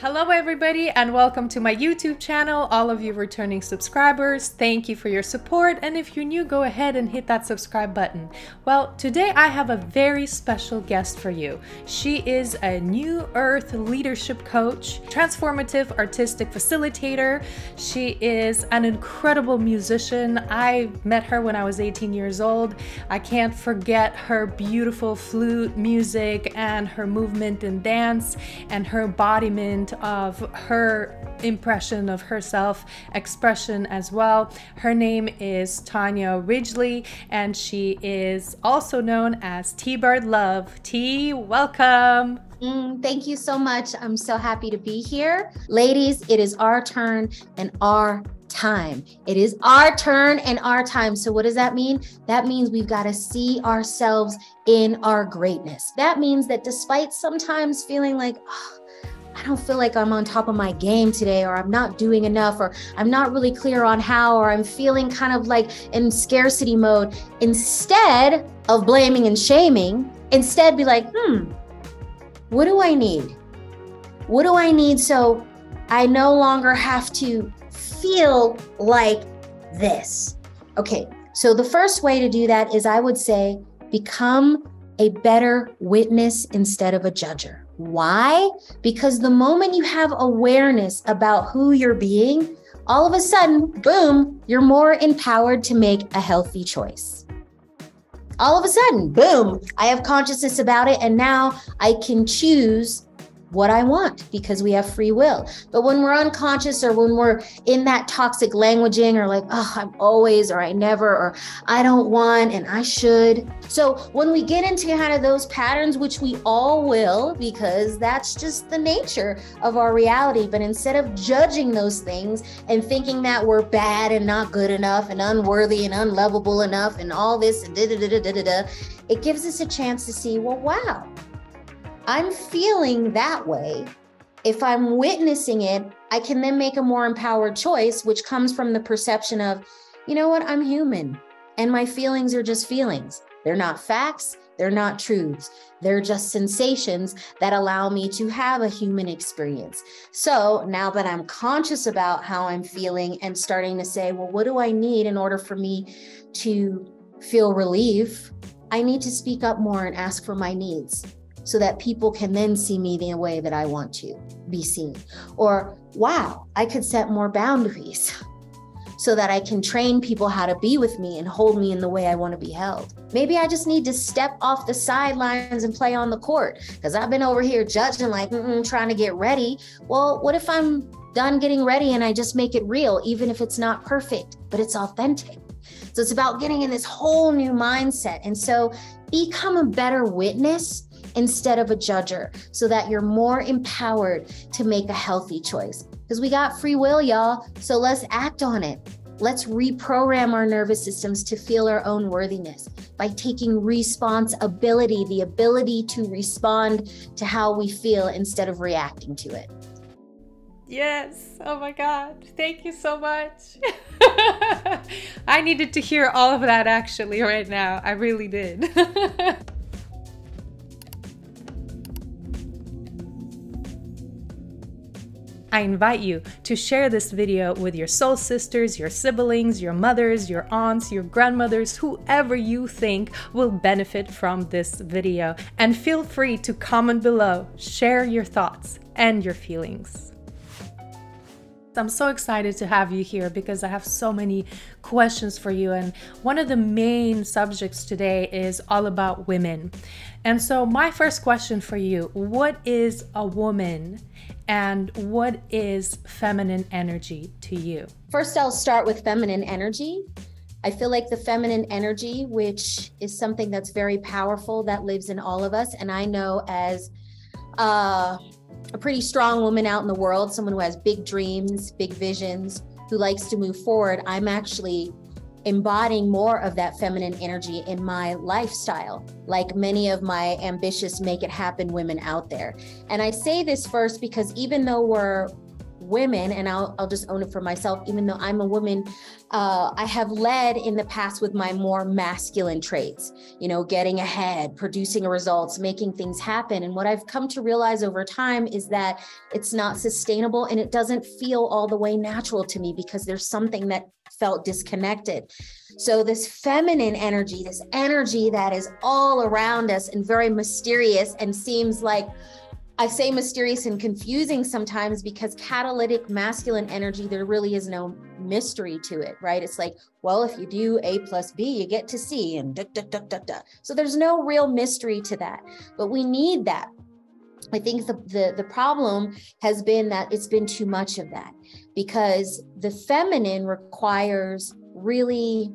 Hello everybody and welcome to my YouTube channel. All of you returning subscribers, thank you for your support, and if you're new, go ahead and hit that subscribe button. Well, today I have a very special guest for you. She is a New Earth Leadership Coach, Transformative Artistic Facilitator. She is an incredible musician. I met her when I was 18 years old. I can't forget her beautiful flute music and her movement and dance and her embodiment of her impression of herself, expression as well. Her name is Tonya Ridgely, and she is also known as T-Bird Love. T, welcome. Thank you so much. I'm so happy to be here. Ladies, it is our turn and our time. It is our turn and our time. So what does that mean? That means we've got to see ourselves in our greatness. That means that despite sometimes feeling like, oh, I don't feel like I'm on top of my game today, or I'm not doing enough, or I'm not really clear on how, or I'm feeling kind of like in scarcity mode, instead of blaming and shaming, instead be like, what do I need? What do I need so I no longer have to feel like this? Okay, so the first way to do that is, I would say, become a better witness instead of a judger. Why? Because the moment you have awareness about who you're being, all of a sudden, boom, you're more empowered to make a healthy choice. All of a sudden, boom, I have consciousness about it, and now I can choose what I want because we have free will. But when we're unconscious, or when we're in that toxic languaging, or like, oh, I'm always, or I never, or I don't want, and I should. So when we get into kind of those patterns, which we all will, because that's just the nature of our reality. But instead of judging those things and thinking that we're bad and not good enough and unworthy and unlovable enough and all this, and it gives us a chance to see, well, wow, I'm feeling that way. If I'm witnessing it, I can then make a more empowered choice, which comes from the perception of, you know what, I'm human and my feelings are just feelings. They're not facts. They're not truths. They're just sensations that allow me to have a human experience. So now that I'm conscious about how I'm feeling and starting to say, well, what do I need in order for me to feel relief? I need to speak up more and ask for my needs, so that people can then see me the way that I want to be seen. Or, wow, I could set more boundaries so that I can train people how to be with me and hold me in the way I want to be held. Maybe I just need to step off the sidelines and play on the court, because I've been over here judging, like, trying to get ready. Well, what if I'm done getting ready and I just make it real, even if it's not perfect, but it's authentic? So it's about getting in this whole new mindset. And so become a better witness instead of a judger, so that you're more empowered to make a healthy choice. Because we got free will, y'all, so let's act on it. Let's reprogram our nervous systems to feel our own worthiness by taking responsibility, the ability to respond to how we feel instead of reacting to it. Yes. Oh my God. Thank you so much. I needed to hear all of that actually right now. I really did. I invite you to share this video with your soul sisters, your siblings, your mothers, your aunts, your grandmothers, whoever you think will benefit from this video. And feel free to comment below, share your thoughts and your feelings. I'm so excited to have you here because I have so many questions for you. And one of the main subjects today is all about women. And so my first question for you, what is a woman and what is feminine energy to you? First, I'll start with feminine energy. I feel like the feminine energy, which is something that's very powerful that lives in all of us. And I know as a pretty strong woman out in the world, someone who has big dreams, big visions, who likes to move forward, I'm actually embodying more of that feminine energy in my lifestyle, like many of my ambitious make it happen women out there. And I say this first because even though we're women, and I'll just own it for myself, even though I'm a woman, I have led in the past with my more masculine traits, you know, getting ahead, producing results, making things happen. And what I've come to realize over time is that it's not sustainable and it doesn't feel all the way natural to me because there's something that felt disconnected. So this feminine energy, this energy that is all around us and very mysterious and seems like, I say mysterious and confusing sometimes because catalytic masculine energy, there really is no mystery to it, right? It's like, well, if you do A plus B, you get to C and da, da, da, da, da. So there's no real mystery to that, but we need that. I think the problem has been that it's been too much of that because the feminine requires really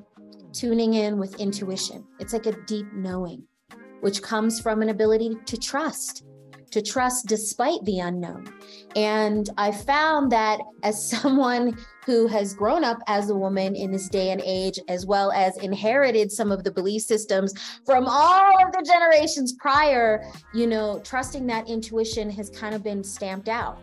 tuning in with intuition. It's like a deep knowing, which comes from an ability to trust despite the unknown. And I found that as someone who has grown up as a woman in this day and age, as well as inherited some of the belief systems from all of the generations prior, you know, trusting that intuition has kind of been stamped out.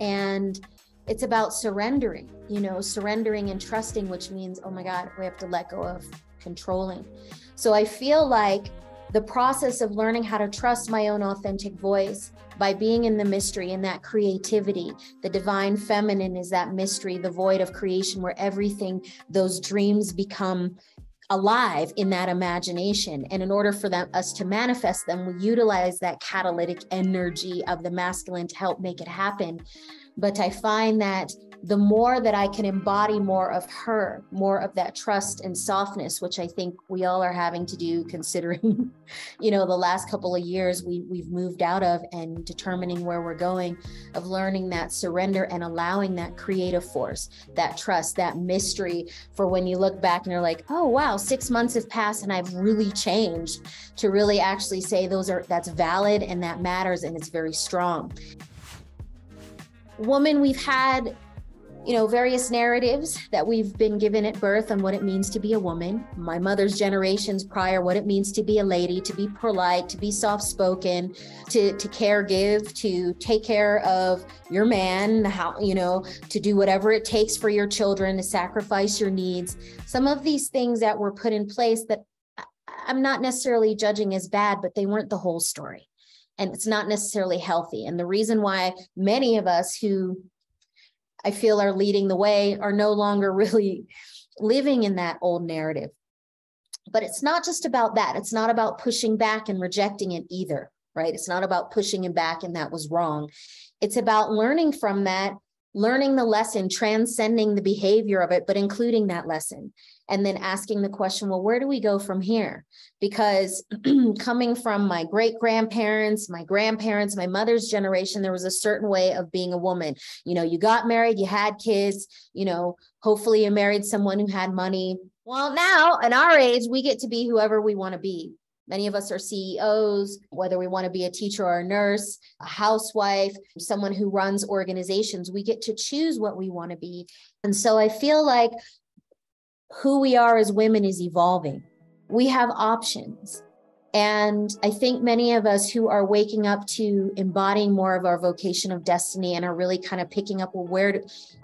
And it's about surrendering, you know, surrendering and trusting, which means, oh my God, we have to let go of controlling. So I feel like the process of learning how to trust my own authentic voice by being in the mystery and that creativity, the divine feminine is that mystery, the void of creation where everything, those dreams become alive in that imagination. And in order for us to manifest them, we utilize that catalytic energy of the masculine to help make it happen. But I find that the more that I can embody more of her, more of that trust and softness, which I think we all are having to do considering, you know, the last couple of years we've moved out of and determining where we're going, of learning that surrender and allowing that creative force, that trust, that mystery for when you look back and you're like, oh, wow, 6 months have passed and I've really changed, to really actually say that's valid and that matters and it's very strong. Woman, we've had, you know, various narratives that we've been given at birth on what it means to be a woman. My mother's generations prior, what it means to be a lady, to be polite, to be soft-spoken, to care, give, to take care of your man, how, you know, to do whatever it takes for your children, to sacrifice your needs. Some of these things that were put in place that I'm not necessarily judging as bad, but they weren't the whole story. And it's not necessarily healthy. And the reason why many of us who I feel are leading the way are no longer really living in that old narrative. But it's not just about that. It's not about pushing back and rejecting it either, right? It's not about pushing it back and that was wrong. It's about learning from that, learning the lesson, transcending the behavior of it, but including that lesson. And then asking the question, well, where do we go from here? Because coming from my great-grandparents, my grandparents, my mother's generation, there was a certain way of being a woman. You know, you got married, you had kids, you know, hopefully you married someone who had money. Well, now at our age, we get to be whoever we want to be. Many of us are CEOs, whether we want to be a teacher or a nurse, a housewife, someone who runs organizations, we get to choose what we want to be. And so I feel like who we are as women is evolving. We have options. And I think many of us who are waking up to embodying more of our vocation of destiny and are really kind of picking up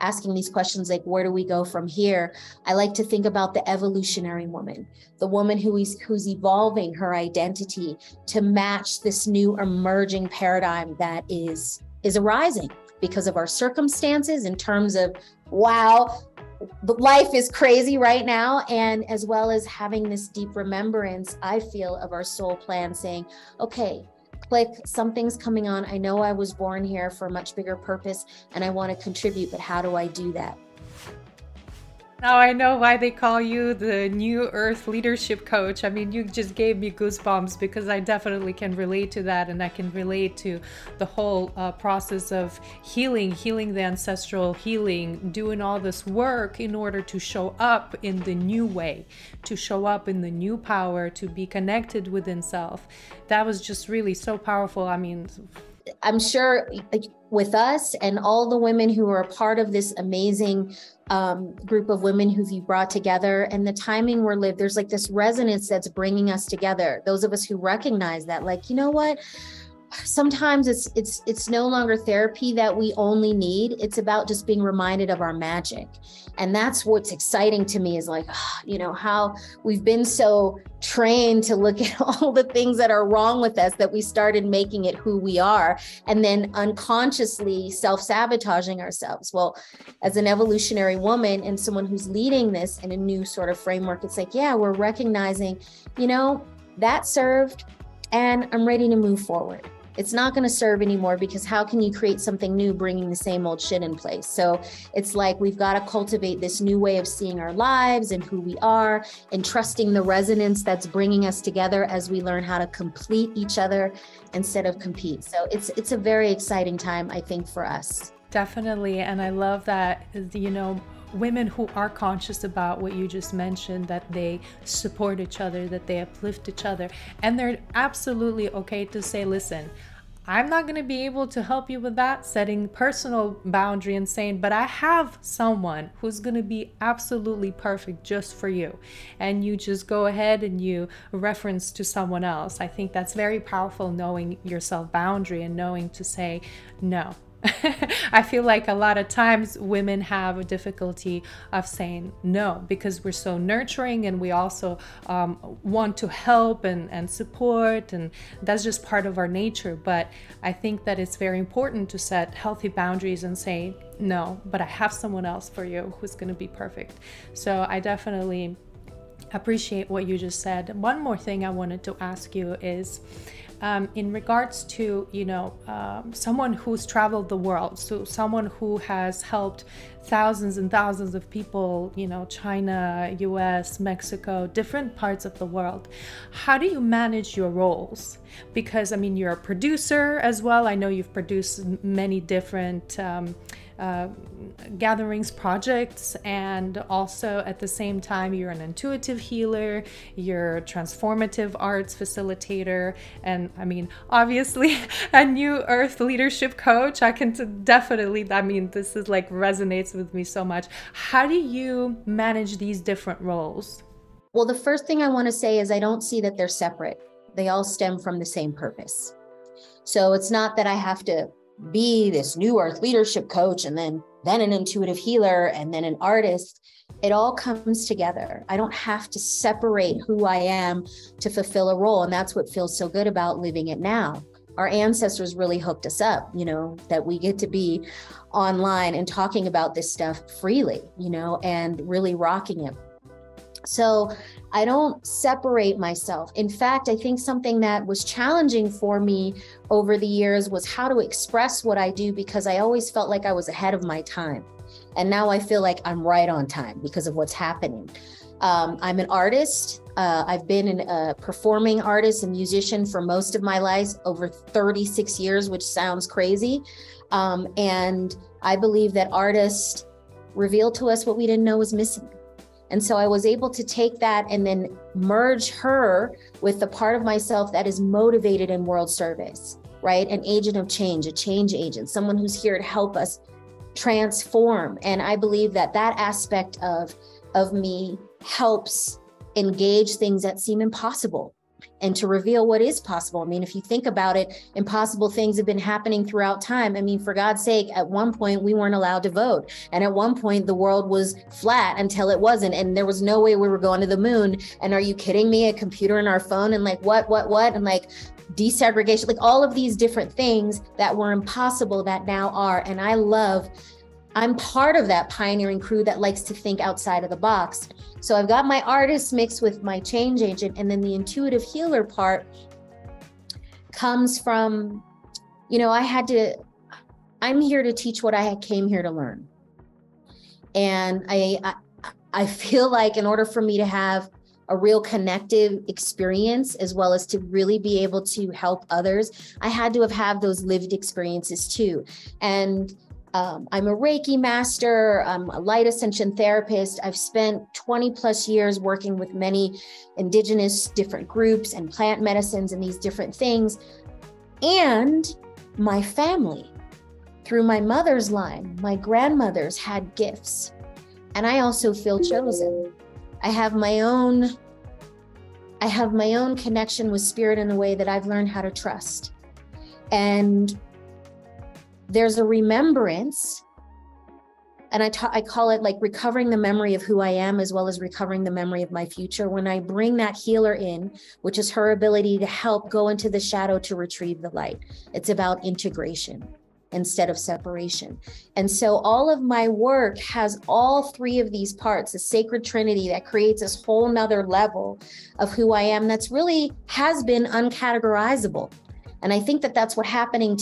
asking these questions like, where do we go from here? I like to think about the evolutionary woman, the woman who's evolving her identity to match this new emerging paradigm that is arising because of our circumstances in terms of, wow, life is crazy right now, and as well as having this deep remembrance, I feel, of our soul plan saying, okay, click, something's coming on. I know I was born here for a much bigger purpose and I want to contribute, but how do I do that? Now I know why they call you the New Earth Leadership Coach. I mean, you just gave me goosebumps because I definitely can relate to that, and I can relate to the whole process of healing the ancestral healing, doing all this work in order to show up in the new way, to show up in the new power, to be connected within self. That was just really so powerful. I mean, I'm sure with us and all the women who are a part of this amazing group of women who you brought together and the timing we're living, there's like this resonance that's bringing us together. Those of us who recognize that, like, you know what? sometimes it's no longer therapy that we only need. It's about just being reminded of our magic. And that's what's exciting to me, is like, you know, how we've been so trained to look at all the things that are wrong with us that we started making it who we are, and then unconsciously self-sabotaging ourselves. Well, as an evolutionary woman and someone who's leading this in a new sort of framework, it's like, yeah, we're recognizing, you know, that served, and I'm ready to move forward. It's not going to serve anymore, because how can you create something new bringing the same old shit in place? So it's like, we've got to cultivate this new way of seeing our lives and who we are, and trusting the resonance that's bringing us together as we learn how to complete each other instead of compete. So it's a very exciting time, I think, for us. Definitely. And I love that, you know, women who are conscious about what you just mentioned, that they support each other, that they uplift each other, and they're absolutely okay to say, listen, I'm not going to be able to help you with that, setting personal boundary and saying, but I have someone who's going to be absolutely perfect just for you. And you just go ahead and you reference to someone else. I think that's very powerful, knowing your self-boundary and knowing to say no. I feel like a lot of times women have a difficulty of saying no, because we're so nurturing, and we also want to help and support, and that's just part of our nature. But I think that it's very important to set healthy boundaries and say no, but I have someone else for you who's going to be perfect. So I definitely appreciate what you just said. One more thing I wanted to ask you is, in regards to, you know, someone who's traveled the world, so someone who has helped thousands and thousands of people, you know, China, US, Mexico, different parts of the world, how do you manage your roles? Because, I mean, you're a producer as well. I know you've produced many different gatherings, projects, and also at the same time, you're an intuitive healer, you're a transformative arts facilitator, and I mean, obviously, a New Earth leadership coach. I can definitely, I mean, this is like resonates with me so much. How do you manage these different roles? Well, the first thing I want to say is I don't see that they're separate. They all stem from the same purpose. So it's not that I have to be this New Earth leadership coach and then an intuitive healer and then an artist. It all comes together. I don't have to separate who I am to fulfill a role. And that's what feels so good about living it now. Our ancestors really hooked us up, you know, that we get to be online and talking about this stuff freely, you know, and really rocking it. So I don't separate myself. In fact, I think something that was challenging for me over the years was how to express what I do, because I always felt like I was ahead of my time. And now I feel like I'm right on time because of what's happening. I'm an artist. I've been a performing artist and musician for most of my life, over 36 years, which sounds crazy. And I believe that artists reveal to us what we didn't know was missing. And so I was able to take that and then merge her with the part of myself that is motivated in world service, right? An agent of change, a change agent, someone who's here to help us transform. And I believe that that aspect of me helps engage things that seem impossible and to reveal what is possible. I mean, if you think about it, impossible things have been happening throughout time. I mean, for God's sake, at one point we weren't allowed to vote. And at one point the world was flat until it wasn't. And there was no way we were going to the moon. And are you kidding me? A computer and our phone and like, what? And like desegregation, like all of these different things that were impossible that now are. And I'm part of that pioneering crew that likes to think outside of the box. So I've got my artist mixed with my change agent, and then the intuitive healer part comes from, you know, I'm here to teach what I came here to learn. And I feel like in order for me to have a real connective experience, as well as to really be able to help others, I had to have had those lived experiences too. And I'm a Reiki master, I'm a light ascension therapist. I've spent 20 plus years working with many indigenous different groups and plant medicines and these different things. And my family, through my mother's line, my grandmothers had gifts. And I also feel chosen. I have my own connection with spirit in a way that I've learned how to trust. And there's a remembrance, and I call it like recovering the memory of who I am, as well as recovering the memory of my future. When I bring that healer in, which is her ability to help go into the shadow to retrieve the light. It's about integration instead of separation. And so all of my work has all three of these parts, the sacred trinity that creates this whole nother level of who I am that's really has been uncategorizable. And I think that that's what's happening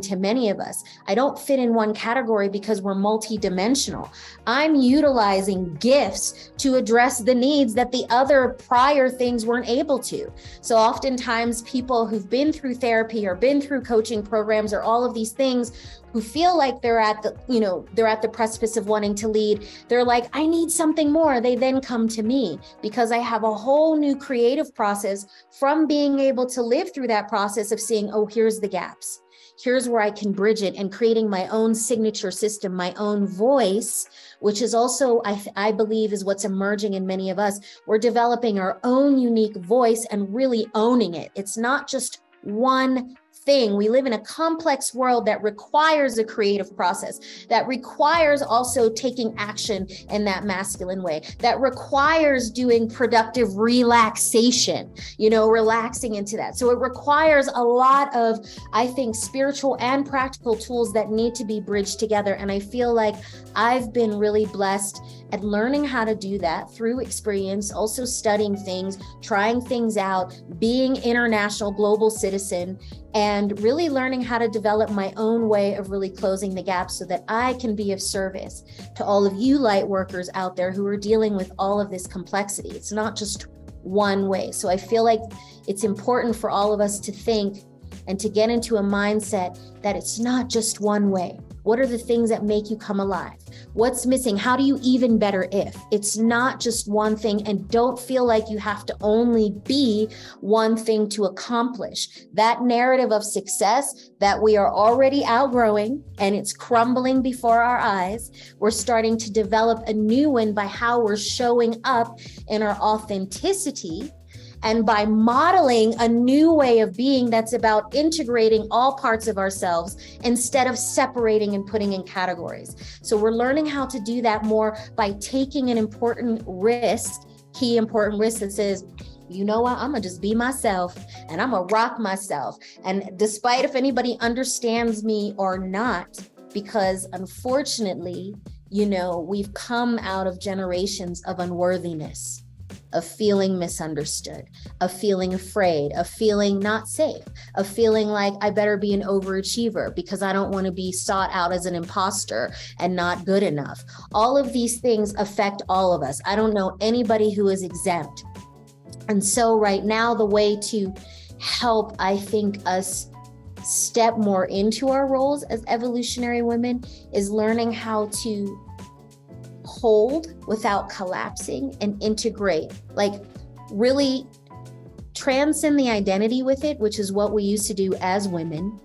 to many of us. I don't fit in one category because we're multidimensional. I'm utilizing gifts to address the needs that the other prior things weren't able to. So oftentimes people who've been through therapy or been through coaching programs or all of these things, who feel like they're at the, you know, they're at the precipice of wanting to lead. They're like, I need something more. They then come to me because I have a whole new creative process from being able to live through that process of seeing, oh, here's the gaps. Here's where I can bridge it, and creating my own signature system, my own voice, which is also, I believe, is what's emerging in many of us. We're developing our own unique voice and really owning it. It's not just one thing. We live in a complex world that requires a creative process, that requires also taking action in that masculine way, that requires doing productive relaxation, you know, relaxing into that. So it requires a lot of, I think, spiritual and practical tools that need to be bridged together. And I feel like I've been really blessed at learning how to do that through experience, also studying things, trying things out, being international global citizen, and really learning how to develop my own way of really closing the gap so that I can be of service to all of you light workers out there who are dealing with all of this complexity. It's not just one way. So I feel like it's important for all of us to think and to get into a mindset that it's not just one way. What are the things that make you come alive? What's missing? How do you even better if? It's not just one thing, and don't feel like you have to only be one thing to accomplish. That narrative of success that we are already outgrowing and it's crumbling before our eyes, we're starting to develop a new one by how we're showing up in our authenticity and by modeling a new way of being that's about integrating all parts of ourselves instead of separating and putting in categories. So we're learning how to do that more by taking an important risk, key important risk that says, you know what, I'm gonna just be myself and I'm gonna rock myself. And despite if anybody understands me or not, because unfortunately, you know, we've come out of generations of unworthiness, of feeling misunderstood, of feeling afraid, of feeling not safe, of feeling like I better be an overachiever because I don't want to be sought out as an imposter and not good enough. All of these things affect all of us. I don't know anybody who is exempt. And so right now, the way to help, I think, us step more into our roles as evolutionary women is learning how to hold without collapsing and integrate, like really transcend the identity with it, which is what we used to do as women.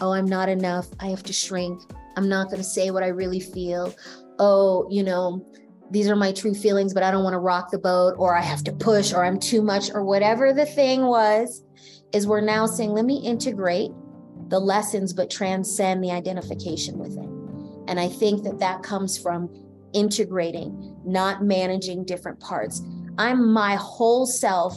Oh, I'm not enough. I have to shrink. I'm not going to say what I really feel. Oh, you know, these are my true feelings, but I don't want to rock the boat, or I have to push, or I'm too much, or whatever the thing was, is we're now saying, let me integrate the lessons, but transcend the identification with it. And I think that that comes from integrating, not managing different parts. I'm my whole self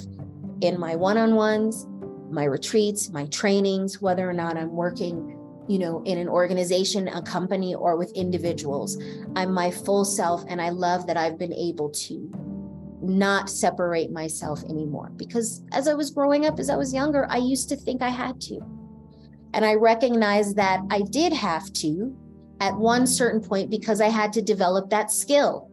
in my one-on-ones, my retreats, my trainings, whether or not I'm working, you know, in an organization, a company, or with individuals. I'm my full self, and I love that I've been able to not separate myself anymore, because as I was growing up, as I was younger, I used to think I had to. And I recognized that I did have to at one certain point, because I had to develop that skill.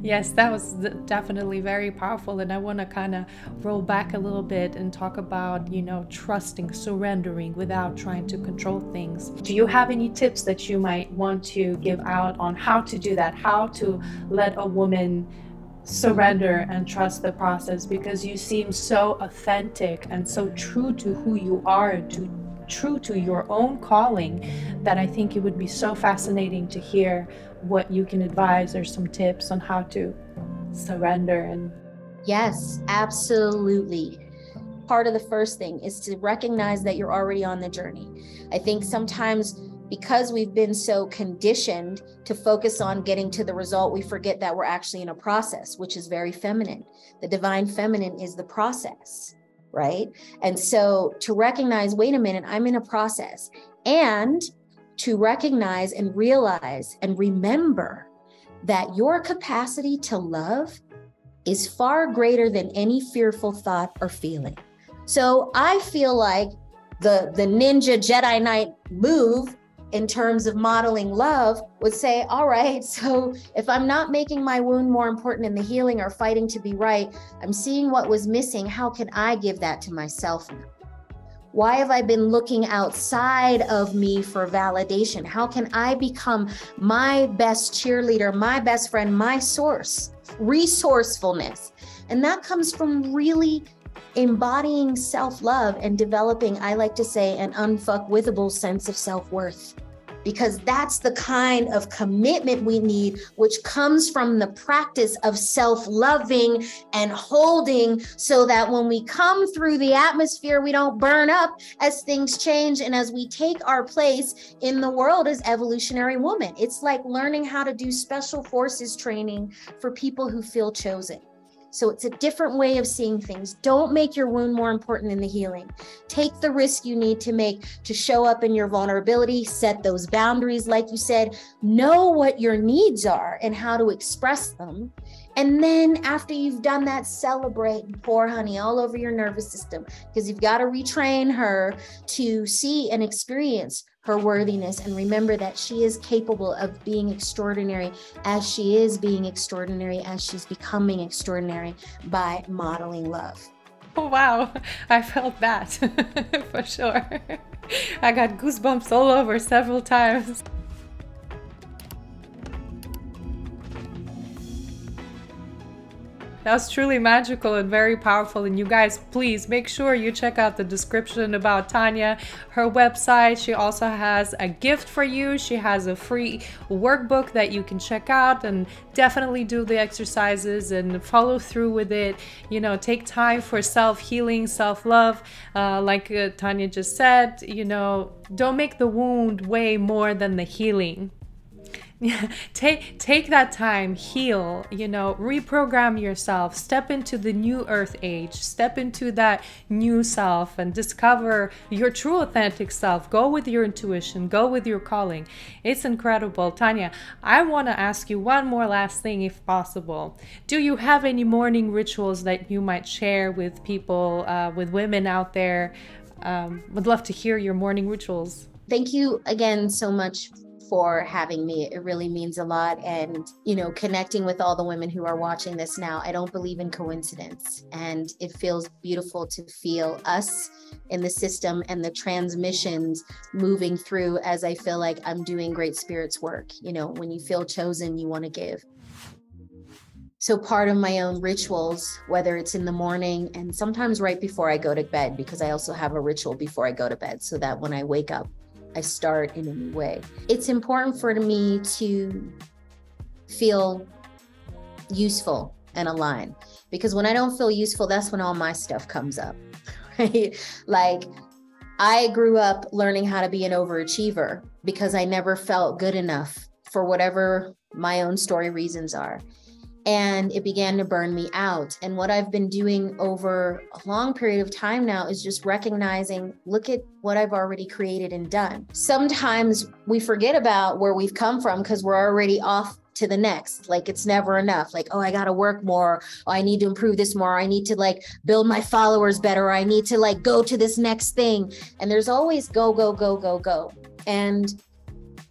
Yes, that was definitely very powerful. And I want to kind of roll back a little bit and talk about, you know, trusting, surrendering without trying to control things. Do you have any tips that you might want to give out on how to do that, how to let a woman surrender and trust the process? Because you seem so authentic and so true to who you are, true to your own calling, that I think it would be so fascinating to hear what you can advise or some tips on how to surrender. And yes, absolutely. part of the first thing is to recognize that you're already on the journey. I think sometimes because we've been so conditioned to focus on getting to the result, we forget that we're actually in a process, which is very feminine. The divine feminine is the process, right? And so to recognize, wait a minute, I'm in a process, and to recognize and realize and remember that your capacity to love is far greater than any fearful thought or feeling. So I feel like the ninja Jedi Knight move in terms of modeling love would say, all right, so if I'm not making my wound more important in the healing or fighting to be right, I'm seeing what was missing. How can I give that to myself now? Why have I been looking outside of me for validation? How can I become my best cheerleader, my best friend, my source, resourcefulness? And that comes from really embodying self-love and developing, I like to say, an unfuckwithable sense of self-worth, because that's the kind of commitment we need, which comes from the practice of self-loving and holding, so that when we come through the atmosphere, we don't burn up as things change. And as we take our place in the world as evolutionary woman, it's like learning how to do special forces training for people who feel chosen. So it's a different way of seeing things. Don't make your wound more important than the healing. Take the risk you need to make to show up in your vulnerability, set those boundaries, like you said, know what your needs are and how to express them. And then after you've done that, celebrate and pour honey all over your nervous system, because you've got to retrain her to see and experience her worthiness, and remember that she is capable of being extraordinary as she is being extraordinary, as she's becoming extraordinary by modeling love. Oh, wow. I felt that for sure. I got goosebumps all over several times. That was truly magical and very powerful. And you guys, please make sure you check out the description about Tonya, her website. She also has a gift for you. She has a free workbook that you can check out, and definitely do the exercises and follow through with it. You know, take time for self-healing, self-love. Like Tonya just said, you know, don't make the wound weigh more than the healing. Take that time, heal, you know, reprogram yourself, step into the new earth age, step into that new self and discover your true authentic self. Go with your intuition, go with your calling. It's incredible. Tonya, I want to ask you one more last thing if possible. Do you have any morning rituals that you might share with people, with women out there? Would love to hear your morning rituals. Thank you again so much for having me. It really means a lot. And, you know, connecting with all the women who are watching this now, I don't believe in coincidence. And it feels beautiful to feel us in the system and the transmissions moving through, as I feel like I'm doing great spirits work. You know, when you feel chosen, you want to give. So part of my own rituals, whether it's in the morning and sometimes right before I go to bed, because I also have a ritual before I go to bed, so that when I wake up, I start in a new way. It's important for me to feel useful and aligned, because when I don't feel useful, that's when all my stuff comes up, right? Like, I grew up learning how to be an overachiever because I never felt good enough for whatever my own story reasons are. And it began to burn me out. And what I've been doing over a long period of time now is just recognizing, look at what I've already created and done. Sometimes we forget about where we've come from because we're already off to the next. Like, it's never enough. Like, oh, I got to work more. Oh, I need to improve this more. I need to like build my followers better. I need to like go to this next thing. And there's always go, go, go, go, go. And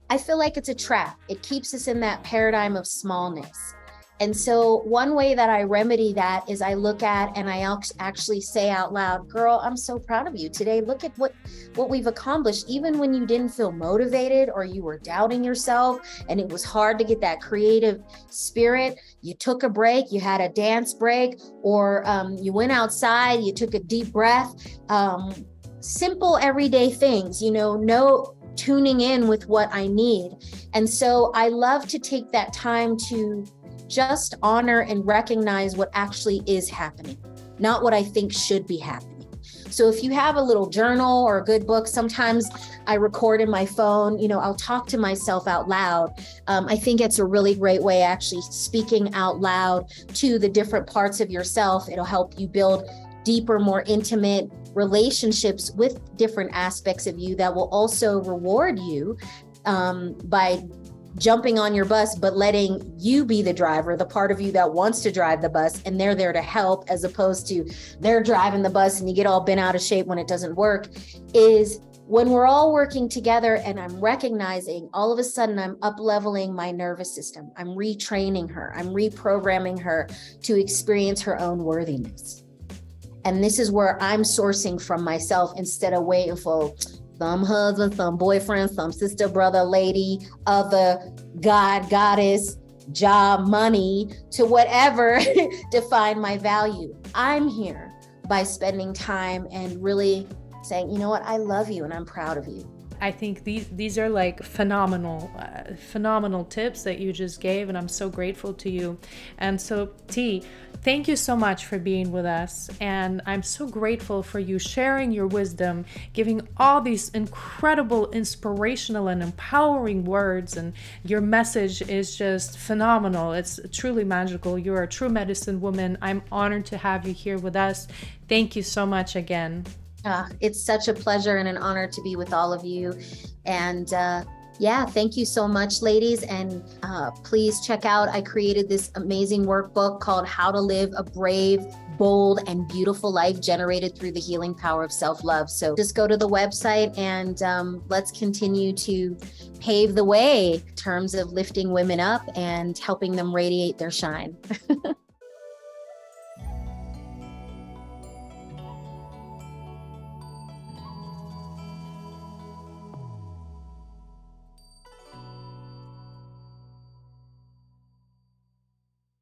I feel like it's a trap. It keeps us in that paradigm of smallness. And so one way that I remedy that is I look at and I actually say out loud, girl, I'm so proud of you today. Look at what we've accomplished. Even when you didn't feel motivated or you were doubting yourself and it was hard to get that creative spirit, you took a break, you had a dance break, or you went outside, you took a deep breath. Simple everyday things, you know, no tuning in with what I need. And so I love to take that time to just honor and recognize what actually is happening, not what I think should be happening. So if you have a little journal or a good book, sometimes I record in my phone, you know, I'll talk to myself out loud. I think it's a really great way, actually speaking out loud to the different parts of yourself. It'll help you build deeper, more intimate relationships with different aspects of you that will also reward you by jumping on your bus, but letting you be the driver, the part of you that wants to drive the bus, and they're there to help, as opposed to they're driving the bus and you get all bent out of shape when it doesn't work. Is when we're all working together and I'm recognizing, all of a sudden I'm up-leveling my nervous system. I'm retraining her. I'm reprogramming her to experience her own worthiness. And this is where I'm sourcing from myself instead of waiting for some husband, some boyfriend, some sister, brother, lady, other, God, goddess, job, money, to whatever to find my value. I'm here by spending time and really saying, you know what, I love you and I'm proud of you. I think these are like phenomenal tips that you just gave, and I'm so grateful to you. And so T, thank you so much for being with us. And I'm so grateful for you sharing your wisdom, giving all these incredible, inspirational and empowering words. And your message is just phenomenal. It's truly magical. You're a true medicine woman. I'm honored to have you here with us. Thank you so much again. It's such a pleasure and an honor to be with all of you. And yeah, thank you so much, ladies. And please check out, I created this amazing workbook called How to Live a Brave, Bold, and Beautiful Life Generated Through the Healing Power of Self-Love. So just go to the website and let's continue to pave the way in terms of lifting women up and helping them radiate their shine.